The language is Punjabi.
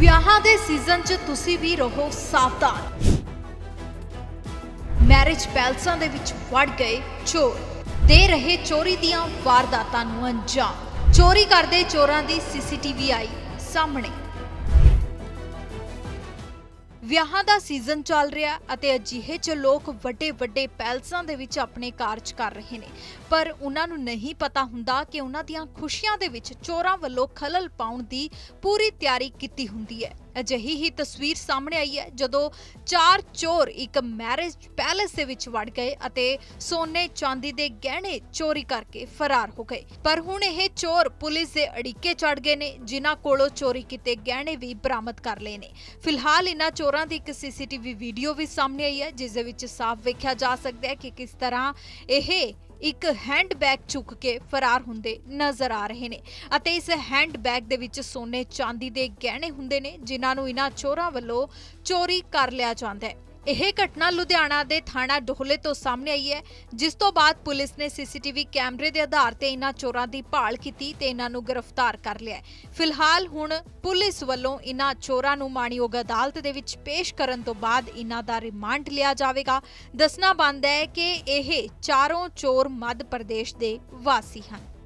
ਵਿਆਹਾਂ ਦੇ ਸੀਜ਼ਨ 'ਚ ਤੁਸੀਂ ਵੀ ਰਹੋ ਸਾਵਧਾਨ। ਮੈਰਿਜ ਪੈਲਸਾਂ ਦੇ ਵਿੱਚ ਵੜ ਗਏ ਚੋਰ, ਦੇ ਰਹੇ ਚੋਰੀ ਦੀਆਂ ਵਾਰਦਾਤਾਂ ਨੂੰ ਅੰਜਾਮ। ਚੋਰੀ ਕਰਦੇ ਚੋਰਾਂ ਦੀ ਸੀਸੀਟੀਵੀ ਆਈ ਸਾਹਮਣੇ। ਵਿਆਹਾਂ ਦਾ ਸੀਜ਼ਨ ਚੱਲ ਰਿਹਾ ਅਤੇ ਅਜਿਹੇ 'ਚ ਲੋਕ ਵੱਡੇ-ਵੱਡੇ ਪੈਲਸਾਂ ਦੇ ਵਿੱਚ ਆਪਣੇ ਕਾਰਜ ਕਰ ਰਹੇ ਨੇ, ਪਰ ਉਹਨਾਂ ਨੂੰ ਨਹੀਂ ਪਤਾ ਹੁੰਦਾ ਕਿ ਉਹਨਾਂ ਦੀਆਂ ਖੁਸ਼ੀਆਂ ਦੇ ਵਿੱਚ ਚੋਰਾਂ ਵੱਲੋਂ ਖਲਲ ਪਾਉਣ ਦੀ ਪੂਰੀ ਤਿਆਰੀ ਕੀਤੀ ਹੁੰਦੀ ਹੈ। ਅਜਿਹੀ ਹੀ ਤਸਵੀਰ ਸਾਹਮਣੇ ਆਈ ਹੈ ਜਦੋਂ 4 ਚੋਰ ਇੱਕ ਮੈਰਿਜ ਪੈਲਸ ਦੇ ਵਿੱਚ ਵੜ ਗਏ ਅਤੇ ਸੋਨੇ ਚਾਂਦੀ ਦੇ ਗਹਿਣੇ ਚੋਰੀ ਕਰਕੇ ਫਰਾਰ ਹੋ ਗਏ। ਪਰ ਹੁਣ ਇਹ ਚੋਰ ਪੁਲਿਸ ਦੇ ਅੜਿੱਕੇ ਚੜ ਗਏ ਨੇ, ਜਿਨ੍ਹਾਂ ਕੋਲੋਂ ਚੋਰੀ ਕੀਤੇ ਗਹਿਣੇ ਵੀ ਬਰਾਮਦ ਕਰ ਲਏ ਨੇ। ਫਿਲਹਾਲ ਇਹਨਾਂ ਚੋਰਾਂ ਦੀ ਇੱਕ ਸੀਸੀਟੀਵੀ ਵੀਡੀਓ ਵੀ ਸਾਹਮਣੇ ਆਈ ਹੈ, ਜਿਸ ਦੇ ਵਿੱਚ ਸਾਫ਼ ਵੇਖਿਆ ਜਾ ਸਕਦਾ ਹੈ ਕਿ ਕਿਸ ਤਰ੍ਹਾਂ ਇਹ ਇੱਕ ਹੈਂਡਬੈਗ ਚੁੱਕ ਕੇ ਫਰਾਰ ਹੁੰਦੇ ਨਜ਼ਰ ਆ ਰਹੇ ਨੇ ਅਤੇ ਇਸ ਹੈਂਡਬੈਗ ਦੇ ਵਿੱਚ ਸੋਨੇ ਚਾਂਦੀ ਦੇ ਗਹਿਣੇ ਹੁੰਦੇ ਨੇ, ਜਿਨ੍ਹਾਂ ਨੂੰ ਇਹਨਾਂ ਚੋਰਾਂ ਵੱਲੋਂ ਚੋਰੀ ਕਰ ਲਿਆ ਜਾਂਦਾ ਹੈ। ਇਹ ਘਟਨਾ ਲੁਧਿਆਣਾ ਦੇ ਥਾਣਾ ਡੋਹਲੇ ਤੋਂ ਸਾਹਮਣੇ ਆਈ ਹੈ, ਜਿਸ ਤੋਂ ਬਾਅਦ ਪੁਲਿਸ ਨੇ ਸੀਸੀਟੀਵੀ ਕੈਮਰੇ ਦੇ ਆਧਾਰ ਤੇ ਇਹਨਾਂ ਚੋਰਾਂ ਦੀ ਭਾਲ ਕੀਤੀ ਤੇ ਇਹਨਾਂ ਨੂੰ ਗ੍ਰਿਫਤਾਰ ਕਰ ਲਿਆ। ਫਿਲਹਾਲ ਹੁਣ ਪੁਲਿਸ ਵੱਲੋਂ ਇਹਨਾਂ ਚੋਰਾਂ ਨੂੰ ਮਾਣਯੋਗ ਅਦਾਲਤ ਦੇ ਵਿੱਚ ਪੇਸ਼ ਕਰਨ ਤੋਂ ਬਾਅਦ ਇਹਨਾਂ ਦਾ ਰਿਮਾਂਡ ਲਿਆ ਜਾਵੇਗਾ। ਦੱਸਣਾ ਬਣਦਾ ਹੈ ਕਿ ਇਹ ਚਾਰੋਂ ਚੋਰ ਮੱਧ ਪ੍ਰਦੇਸ਼ ਦੇ ਵਾਸੀ ਹਨ।